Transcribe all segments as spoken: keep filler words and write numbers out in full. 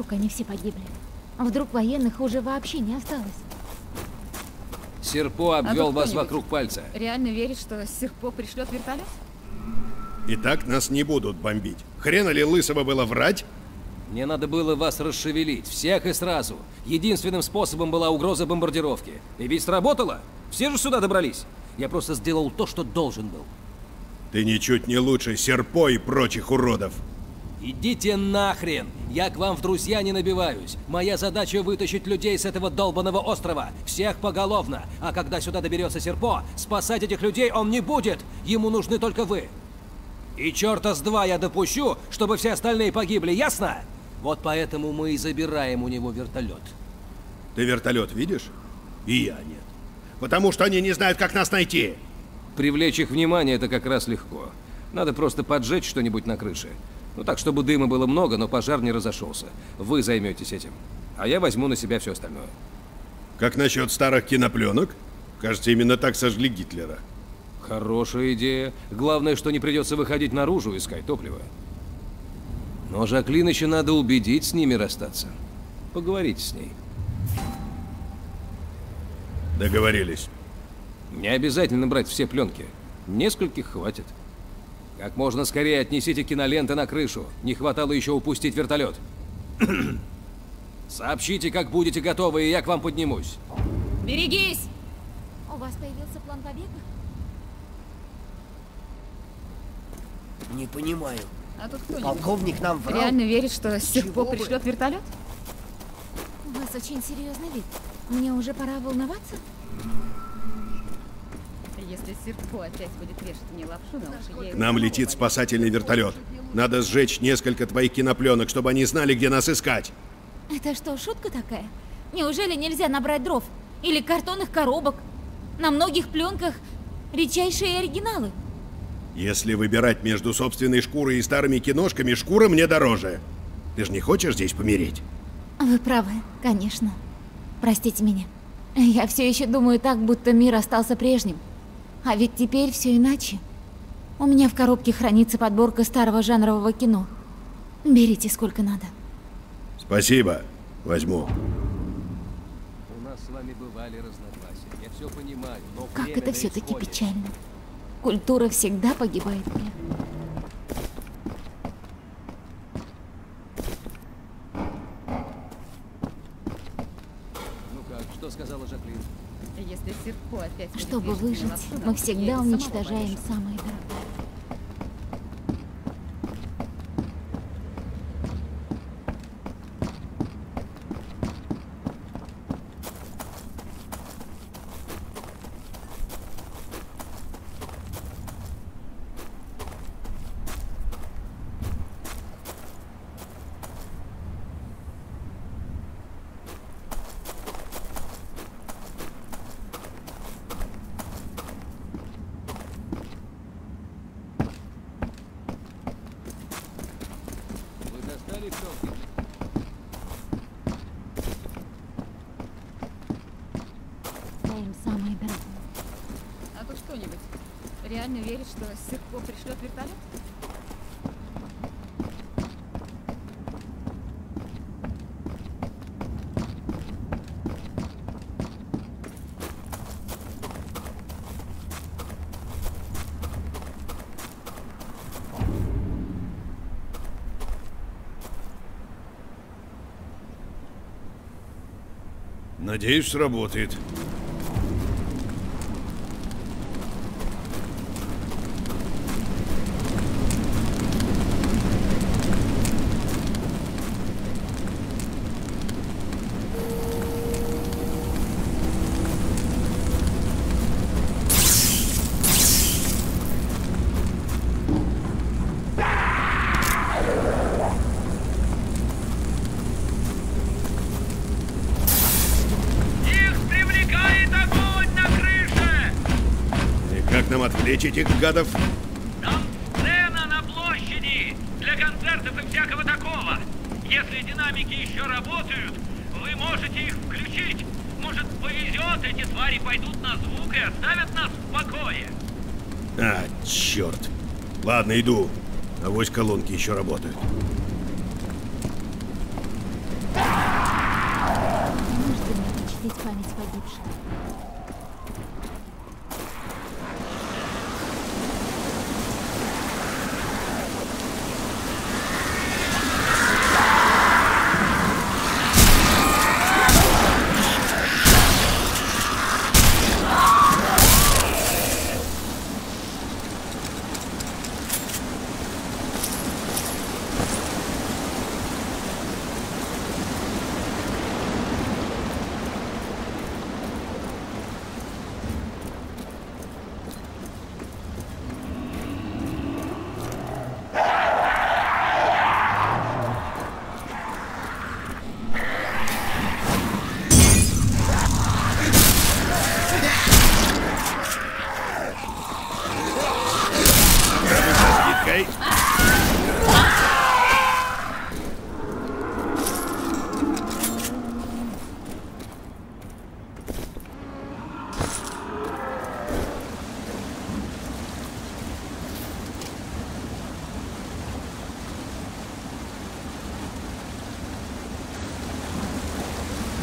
Вдруг они все погибли? Вдруг военных уже вообще не осталось? Серпо обвел а вас вокруг пальца. Реально веришь, что Серпо пришлет вертолет? И так нас не будут бомбить. Хрена ли лысого было врать? Мне надо было вас расшевелить. Всех и сразу. Единственным способом была угроза бомбардировки. И ведь сработало. Все же сюда добрались. Я просто сделал то, что должен был. Ты ничуть не лучше Серпо и прочих уродов. Идите нахрен! Я к вам в друзья не набиваюсь. Моя задача — вытащить людей с этого долбаного острова. Всех поголовно. А когда сюда доберется Серпо, спасать этих людей он не будет. Ему нужны только вы. И черта с два я допущу, чтобы все остальные погибли, ясно? Вот поэтому мы и забираем у него вертолет. Ты вертолет видишь? И я нет. Потому что они не знают, как нас найти. Привлечь их внимание — это как раз легко. Надо просто поджечь что-нибудь на крыше. Ну так, чтобы дыма было много, но пожар не разошелся. Вы займетесь этим, а я возьму на себя все остальное. Как насчет старых кинопленок? Кажется, именно так сожгли Гитлера. Хорошая идея. Главное, что не придется выходить наружу и искать топливо. Но Жаклин еще надо убедить с ними расстаться. Поговорите с ней. Договорились. Не обязательно брать все пленки. Нескольких хватит. Как можно скорее отнесите киноленты на крышу. Не хватало еще упустить вертолет. Сообщите, как будете готовы, и я к вам поднимусь. Берегись! У вас появился план побега? Не понимаю. А тут кто? Полковник нам врал. Реально верит, что Серпо пришлет вертолет? У вас очень серьезный вид. Мне уже пора волноваться? Если Серпо опять будет вешать мне лапшу на уши, я... К нам летит спасательный вертолет. Надо сжечь несколько твоих кинопленок, чтобы они знали, где нас искать. Это что, шутка такая? Неужели нельзя набрать дров? Или картонных коробок? На многих пленках редчайшие оригиналы. Если выбирать между собственной шкурой и старыми киношками, шкура мне дороже. Ты же не хочешь здесь помереть? Вы правы, конечно. Простите меня. Я все еще думаю так, будто мир остался прежним. А ведь теперь все иначе. У меня в коробке хранится подборка старого жанрового кино. Берите сколько надо. Спасибо. Возьму. У нас с вами бывали разногласия. Я все понимаю, но как это все-таки печально. Культура всегда погибает. Ну как, что сказала Жаклин? Если Серпо опять... Чтобы выжить, отсюда, мы всегда уничтожаем самое Реально веришь, что Серпо пришлет вертолет? Надеюсь, сработает. Отвлечь этих гадов. Там сцена на площади для концертов и всякого такого. Если динамики еще работают, вы можете их включить. Может, повезет, эти твари пойдут на звук и оставят нас в покое. А, черт. Ладно, иду. Авось колонки еще работают. Почтить память погибших.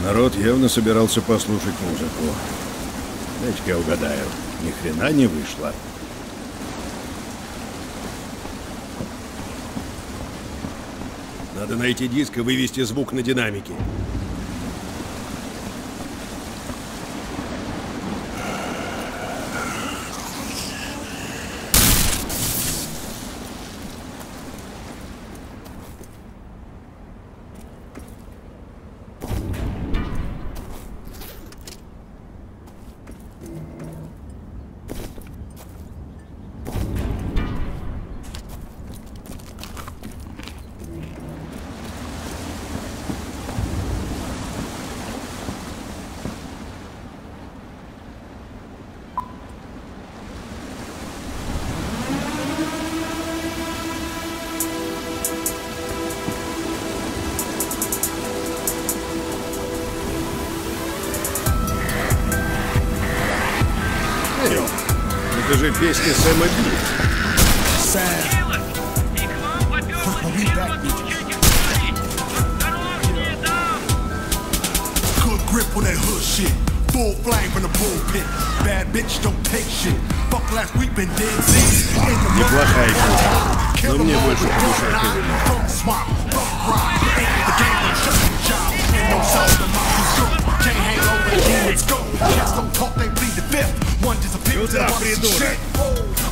Народ явно собирался послушать музыку. Дайте я угадаю, ни хрена не вышло. Надо найти диск и вывести звук на динамики. Песни Сэма неплохая песня, но мне больше по душе это. Сюда, придурок!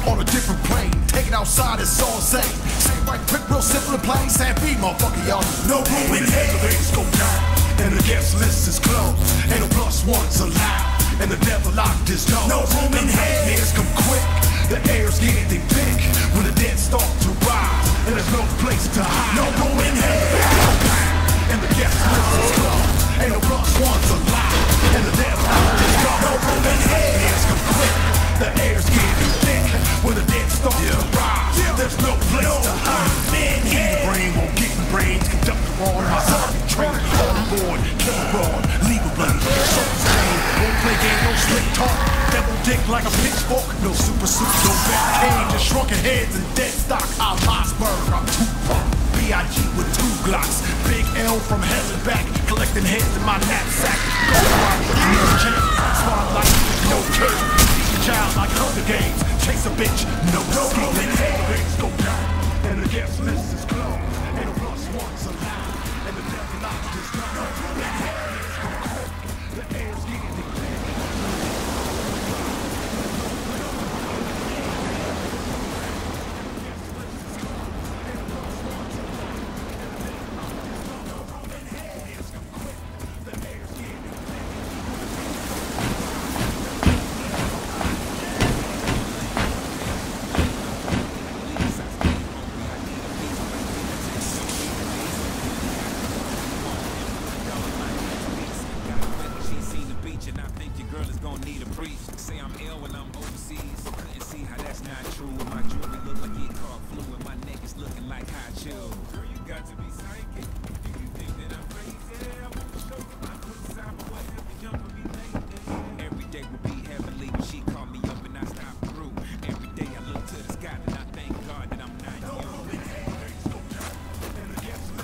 On a different plane, take it outside, it's all the same. Say right quick, real simple and plain, say be motherfucker, y'all. No room in hell, the things go down, and the guest list is closed, and the plus one's allowed, and the devil locked his door. No room in hell, ears come quick, the air's getting thick, when the dead start to rise, and there's no place to hide. No room in hell, and the guest list is closed, and the plus one's allowed, and the devil locked his door. No room in hell, ears come quick. The air's getting thick when the dead starts yeah. to rise. Yeah. There's no place no. to hide. Man, yeah. the brain won't get the brains. Conduct the wrong. My zombie train. On board, kill wrong. Legal blood. Soul's pain. Won't play game, no slick talk. Devil dick like a pitchfork. No super suit, no back cage. Just shrunken heads and dead stock. I'm Osberg, I'm Tupac. B I G with two Glocks. Big L from hell and back. Collecting heads in my knapsack. Go around with no chance. Spotlight with no cage. Child like Hunger Games, chase a bitch, no no in hell. Things go down, and the guest list is closed, and the plus one's allowed, and the devil locked his door. No room in hell, things go quick, the air's getting thick. The guest list is closed, and the plus one's allowed, and the devil locked his door. No room in hell, things go quick, the air's getting thick.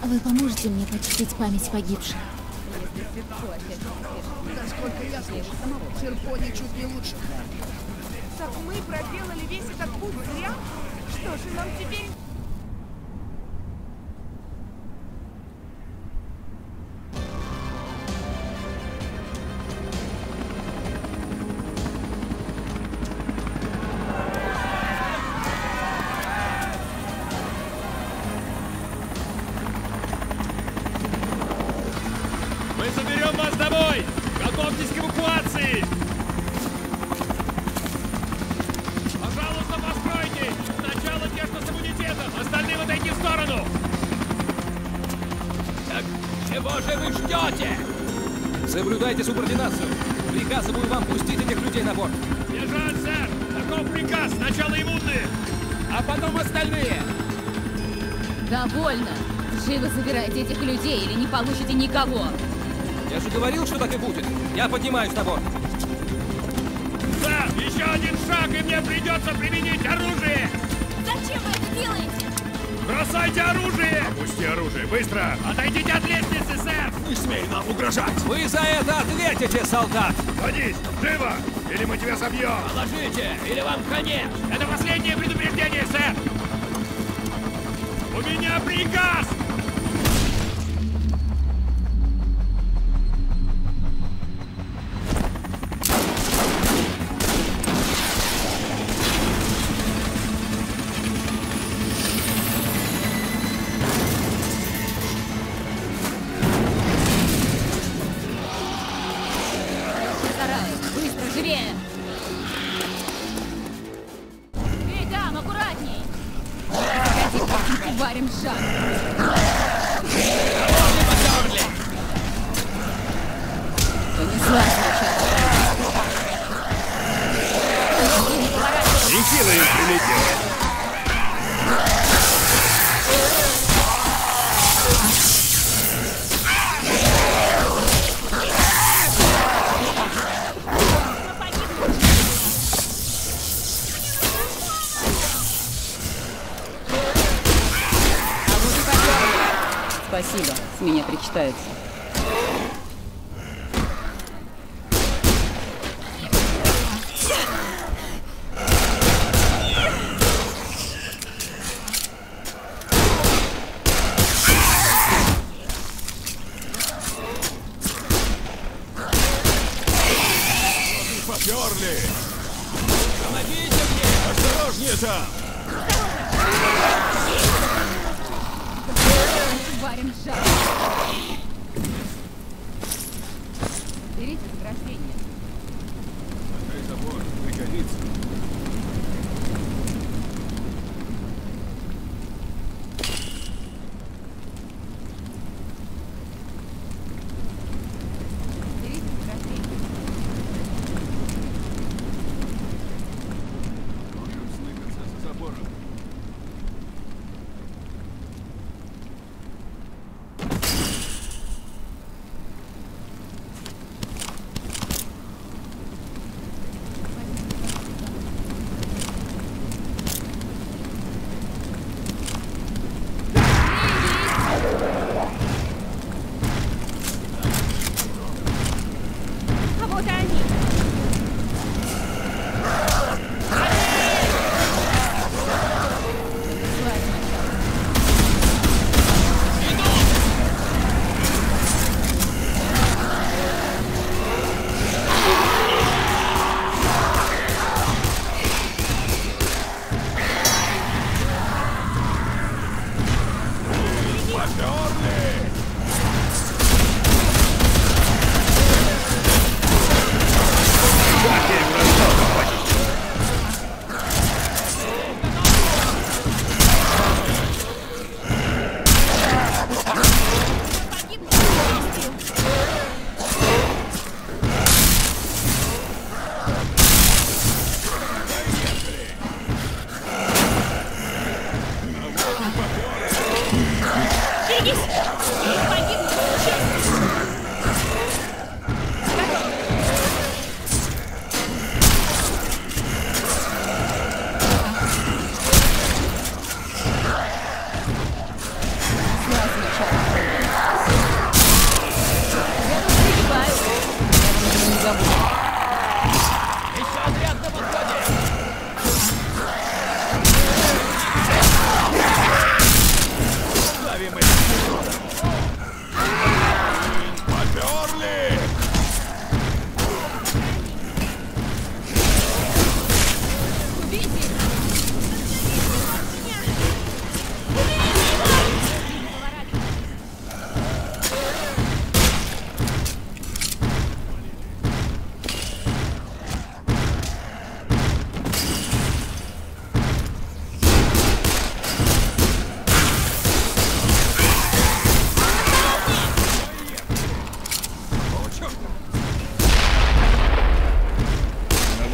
Вы поможете мне почтить память погибших? Если ты хочешь. Только я слышу, Серпо ничуть не лучше. Так мы проделали весь этот путь зря? Что же нам теперь... Соблюдайте субординацию. Приказываю вам пустить этих людей на борт. Держать, сэр! Таков приказ. Сначала иммунные, а потом остальные. Довольно. Живо забирайте этих людей или не получите никого. Я же говорил, что так и будет. Я поднимаюсь на борт. Сэр, еще один шаг, и мне придется применить оружие. Зачем вы это делаете? Бросайте оружие! Опусти оружие, быстро! Отойдите от лестницы, сэр! Не смей нам угрожать! Вы за это ответите, солдат! Садись! Живо! Или мы тебя собьем! Положите! Или вам конец! Это последнее предупреждение, сэр! У меня приказ! Спасибо, с меня причитается.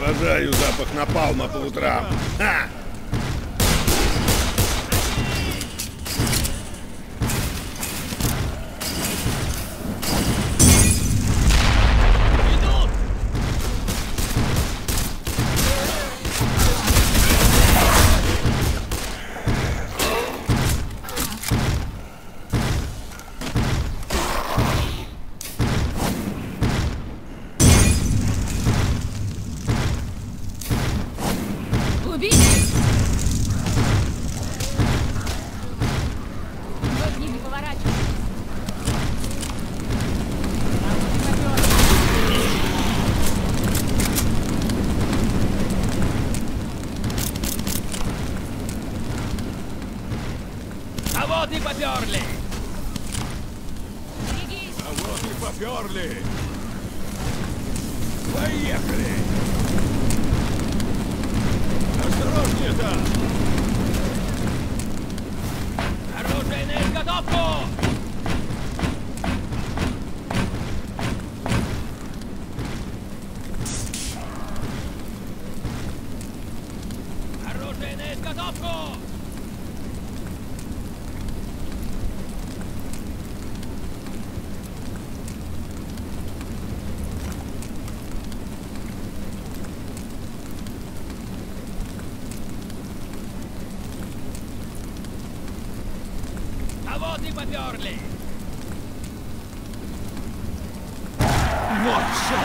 Обожаю запах напалма по утрам. Ха! Поперли! Вот что!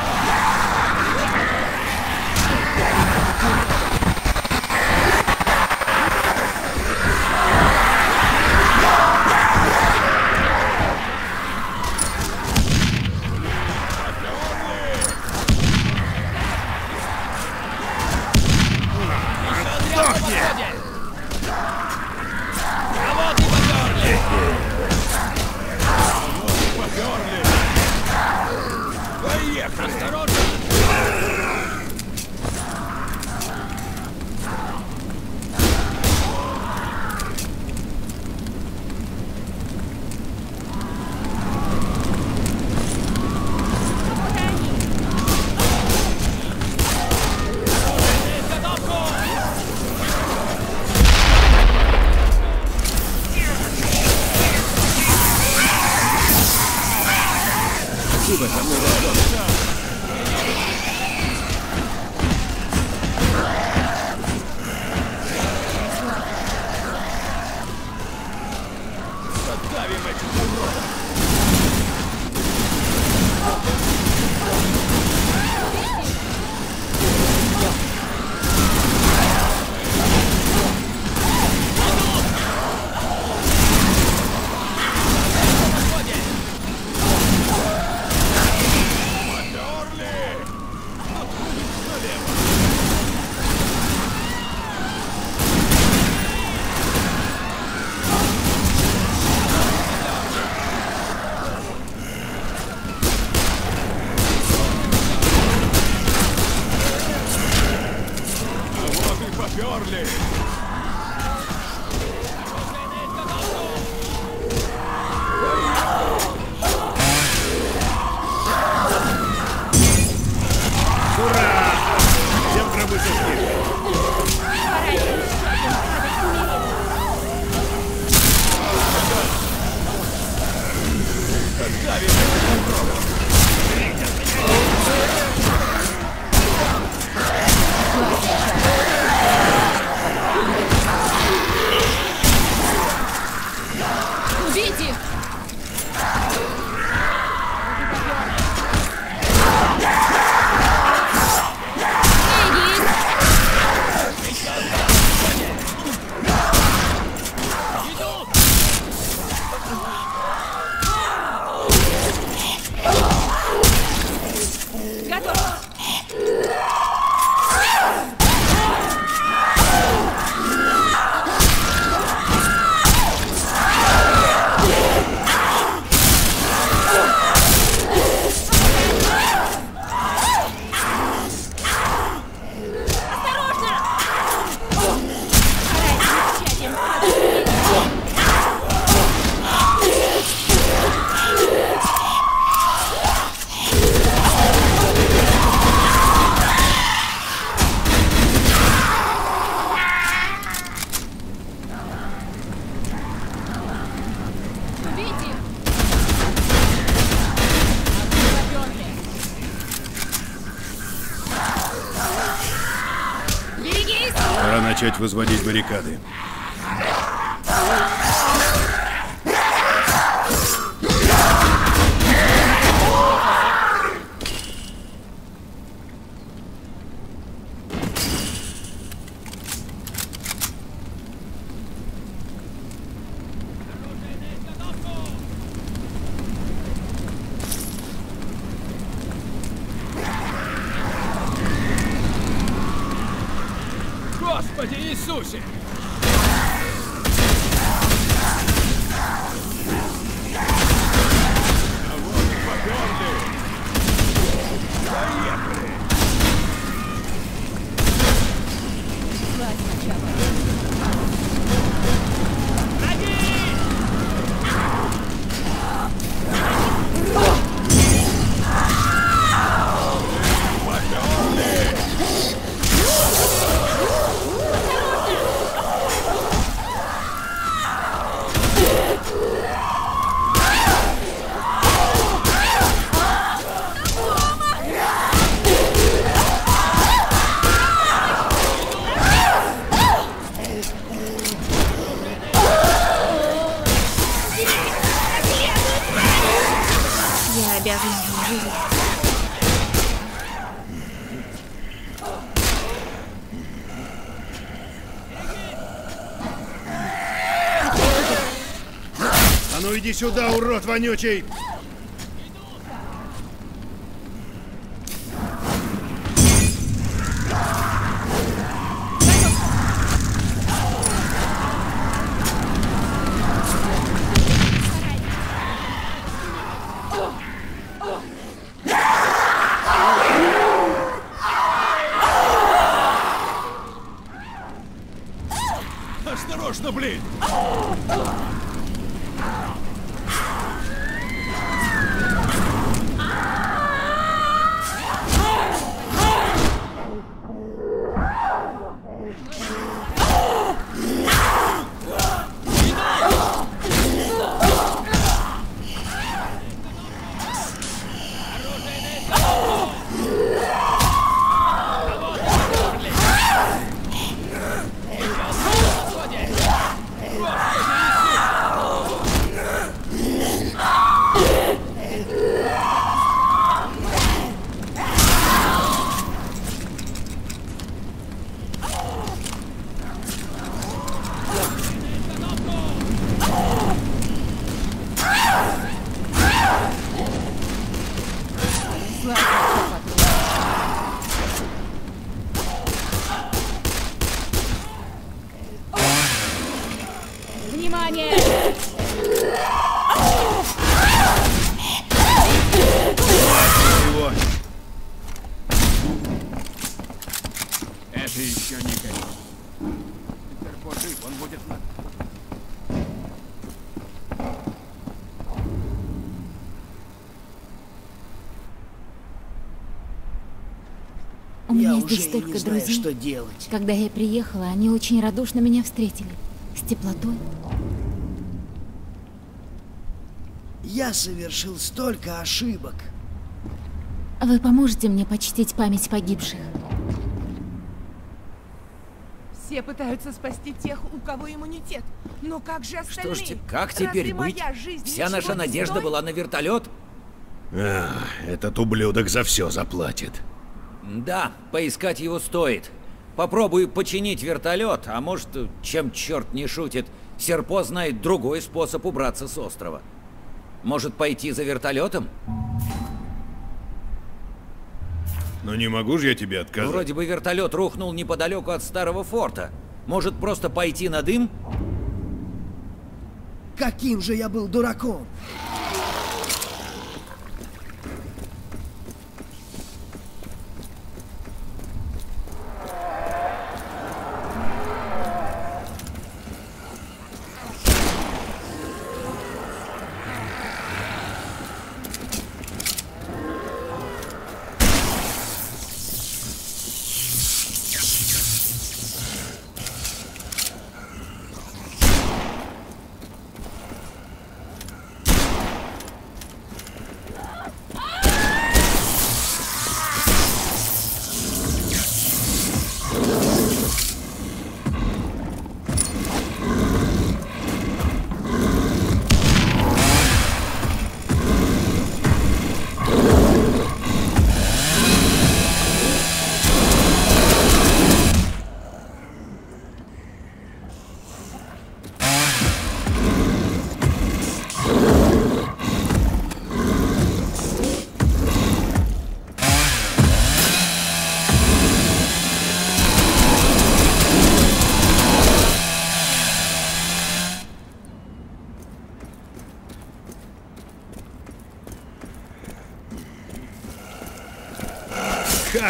Давай, начать возводить баррикады. Иди сюда, урод вонючий! Осторожно, блин! Здесь столько друзей. Что делать? Когда я приехала, они очень радушно меня встретили. С теплотой. Я совершил столько ошибок. Вы поможете мне почтить память погибших? Все пытаются спасти тех, у кого иммунитет. Но как же остальные? Что ж, как теперь быть? Вся наша надежда была на вертолет? Ах, этот ублюдок за все заплатит. Да, поискать его стоит. Попробую починить вертолет, а может, чем черт не шутит, Серпо знает другой способ убраться с острова. Может, пойти за вертолетом? Ну не могу же я тебе отказать. Вроде бы вертолет рухнул неподалеку от старого форта. Может, просто пойти на дым? Каким же я был дураком!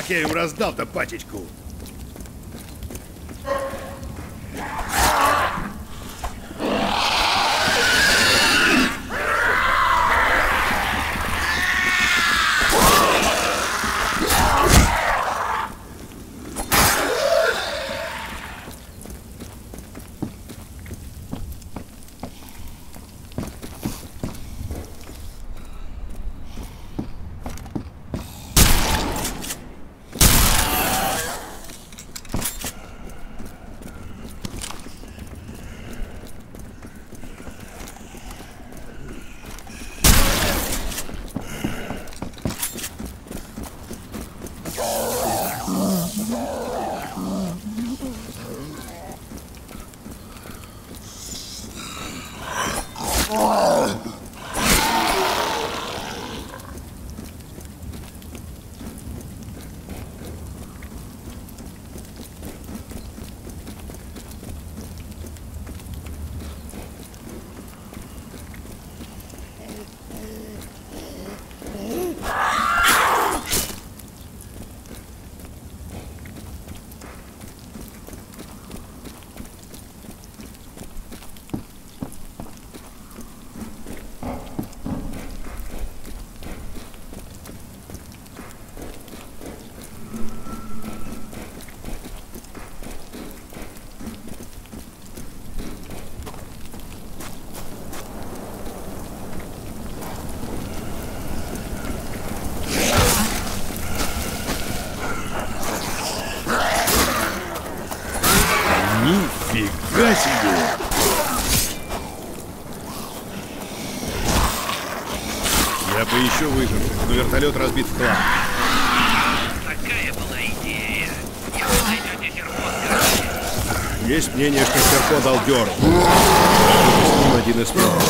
Как я им раздал-то пачечку? Нифига себе! Я бы еще выжил, но вертолет разбит в хлам. Такая была идея. Вы найдете Серпо. Есть мнение, что Серпо дал дёру. С ним один из первых.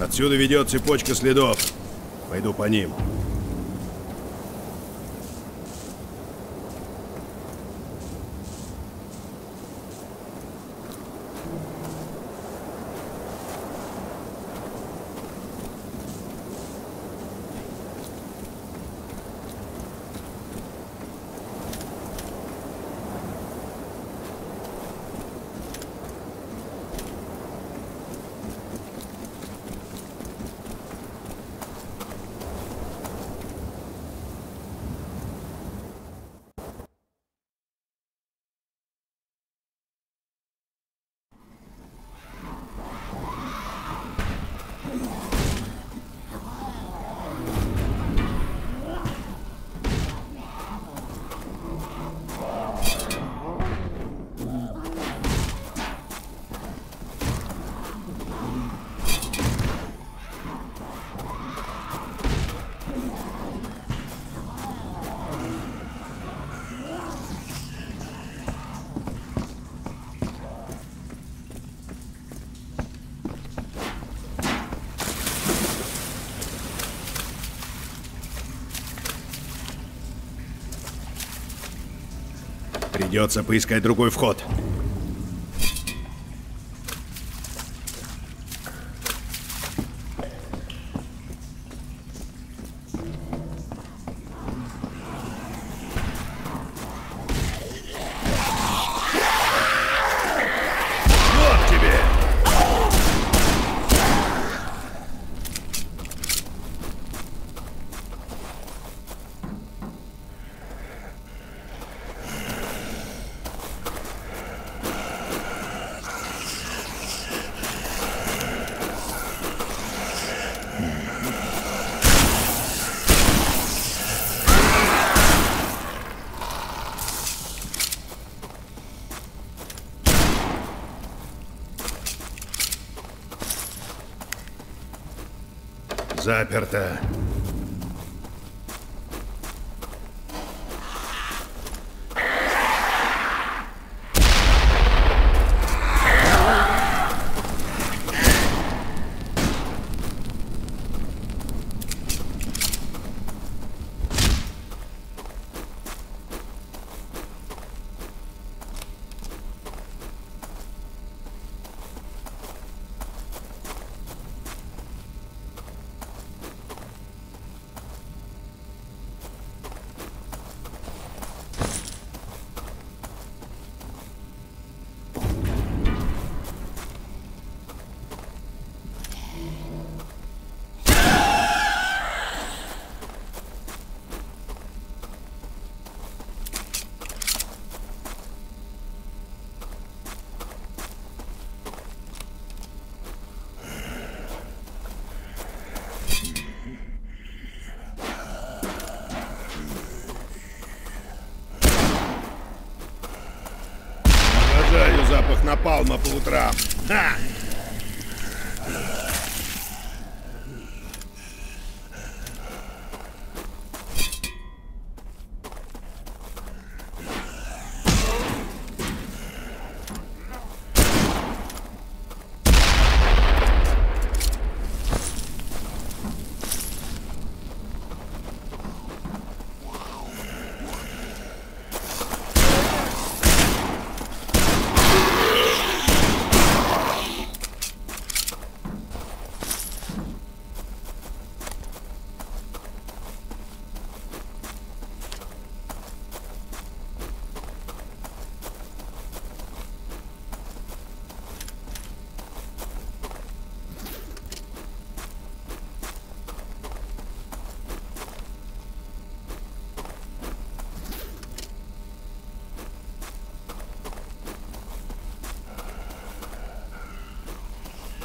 Отсюда ведет цепочка следов. Пойду по ним. Придется поискать другой вход. Заперто. Напалма по утрам. Ха!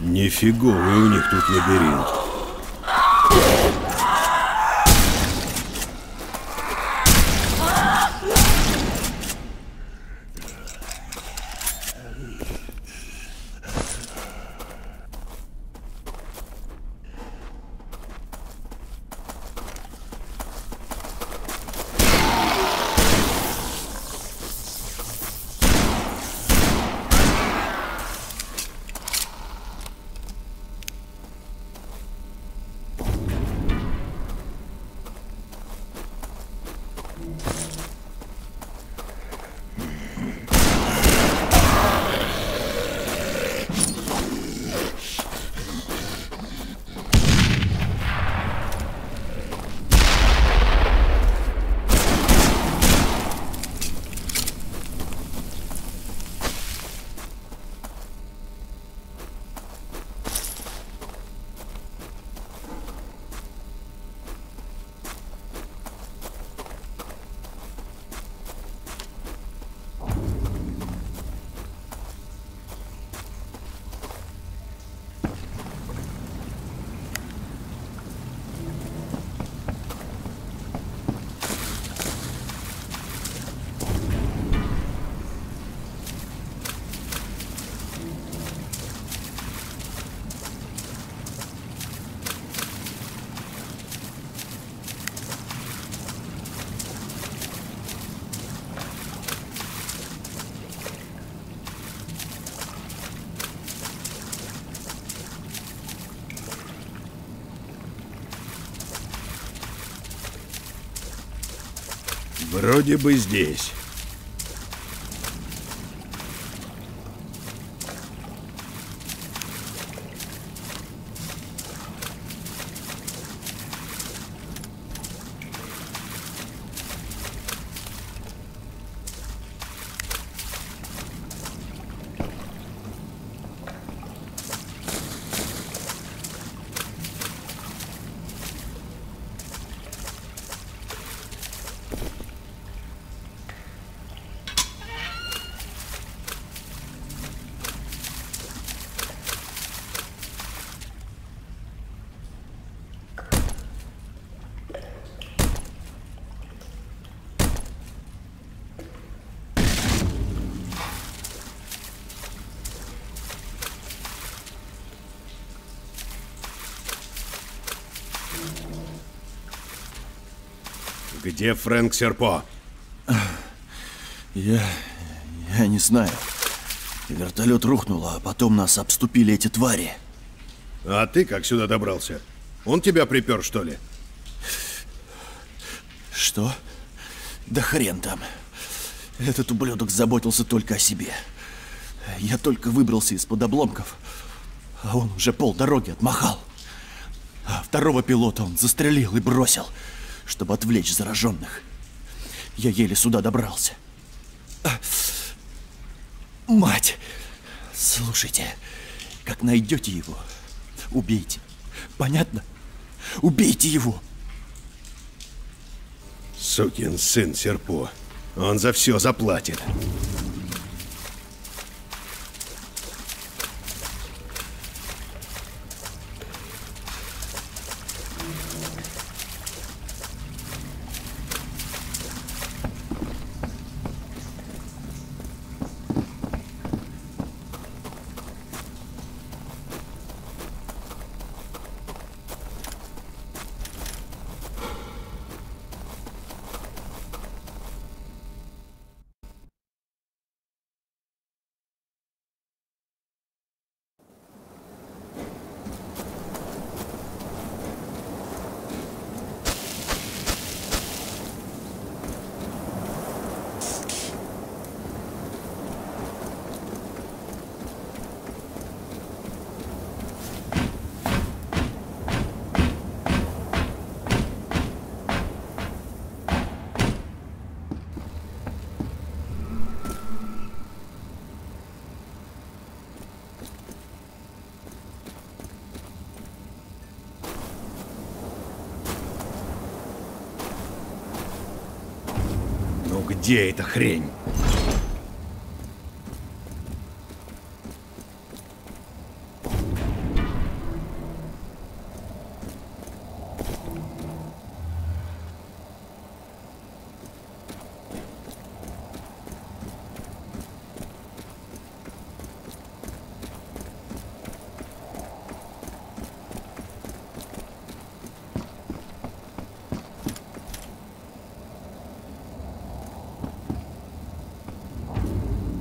Нифиговый у них тут лабиринт. Вроде бы здесь. Где Фрэнк Серпо? Я... я не знаю. Вертолет рухнул, а потом нас обступили эти твари. А ты как сюда добрался? Он тебя припер, что ли? Что? Да хрен там. Этот ублюдок заботился только о себе. Я только выбрался из-под обломков, а он уже полдороги отмахал. А второго пилота он застрелил и бросил, чтобы отвлечь зараженных. Я еле сюда добрался. А... Мать! Слушайте, как найдете его, убейте. Понятно? Убейте его! Сукин сын Серпо. Он за все заплатит. Где эта хрень?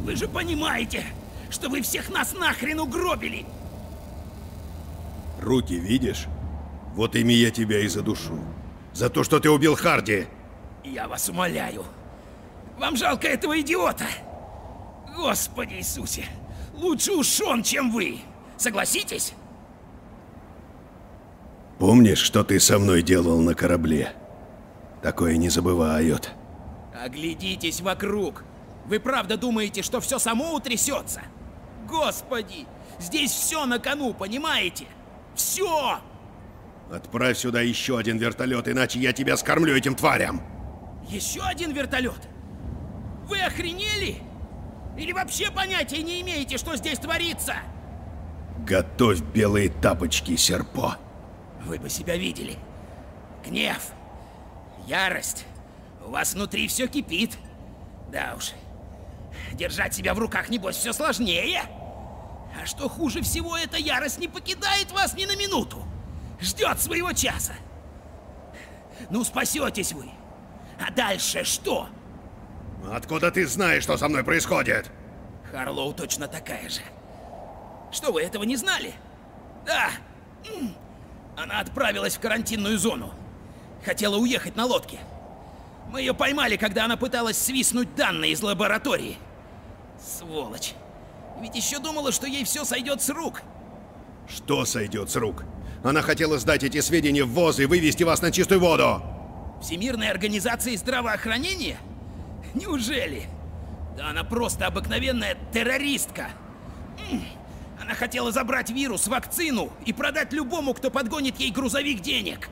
Вы же понимаете, что вы всех нас нахрен угробили! Руки видишь? Вот ими я тебя и задушу. За то, что ты убил Харди! Я вас умоляю. Вам жалко этого идиота? Господи Иисусе! Лучше уж он, чем вы! Согласитесь? Помнишь, что ты со мной делал на корабле? Такое не забывают. Оглядитесь вокруг! Вы правда думаете, что все само утрясется? Господи, здесь все на кону, понимаете? Все! Отправь сюда еще один вертолет, иначе я тебя скормлю этим тварям! Еще один вертолет? Вы охренели? Или вообще понятия не имеете, что здесь творится? Готовь белые тапочки, Серпо. Вы бы себя видели. Гнев, ярость. У вас внутри все кипит. Да уж. Держать себя в руках, небось, все сложнее. А что хуже всего, эта ярость не покидает вас ни на минуту. Ждет своего часа. Ну, спасетесь вы. А дальше что? Откуда ты знаешь, что со мной происходит? Харлоу точно такая же. Что, вы этого не знали? Да. Она отправилась в карантинную зону. Хотела уехать на лодке. Мы ее поймали, когда она пыталась свистнуть данные из лаборатории. Сволочь. Ведь еще думала, что ей все сойдет с рук. Что сойдет с рук? Она хотела сдать эти сведения в ВОЗ и вывести вас на чистую воду. Всемирной организации здравоохранения? Неужели? Да она просто обыкновенная террористка. Она хотела забрать вирус, вакцину и продать любому, кто подгонит ей грузовик денег.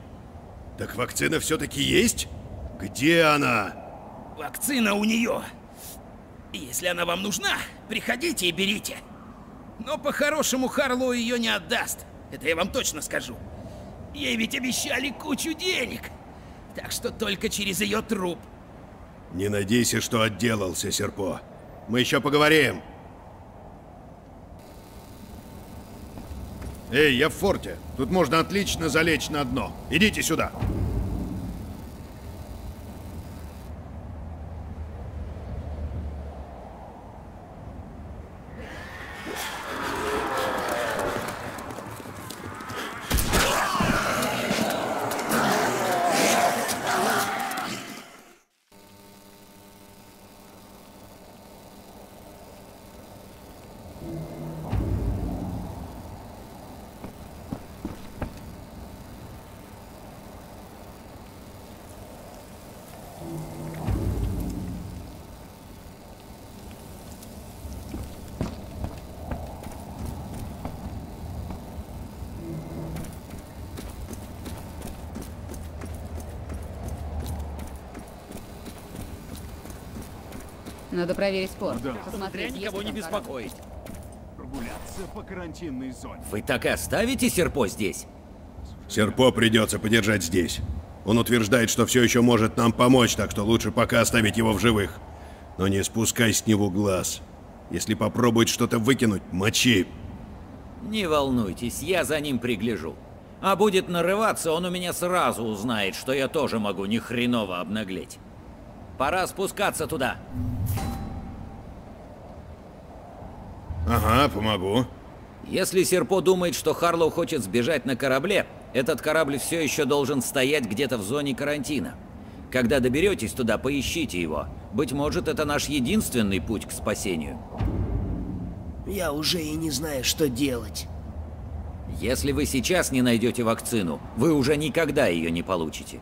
Так вакцина все-таки есть? Где она? Вакцина у нее. Если она вам нужна, приходите и берите. Но по-хорошему Харлоу ее не отдаст. Это я вам точно скажу. Ей ведь обещали кучу денег. Так что только через ее труп. Не надейся, что отделался, Серпо. Мы еще поговорим. Эй, я в форте. Тут можно отлично залечь на дно. Идите сюда. Надо проверить порт. Да. Посмотреть, никого не беспокоить. Прогуляться по карантинной зоне. Вы так и оставите Серпо здесь? Серпо придется подержать здесь. Он утверждает, что все еще может нам помочь, так что лучше пока оставить его в живых. Но не спускай с него глаз. Если попробует что-то выкинуть, мочи. Не волнуйтесь, я за ним пригляжу. А будет нарываться, он у меня сразу узнает, что я тоже могу ни хреново обнаглеть. Пора спускаться туда. Ага, помогу. Если Серпо думает, что Харлоу хочет сбежать на корабле, этот корабль все еще должен стоять где-то в зоне карантина. Когда доберетесь туда, поищите его. Быть может, это наш единственный путь к спасению. Я уже и не знаю, что делать. Если вы сейчас не найдете вакцину, вы уже никогда ее не получите.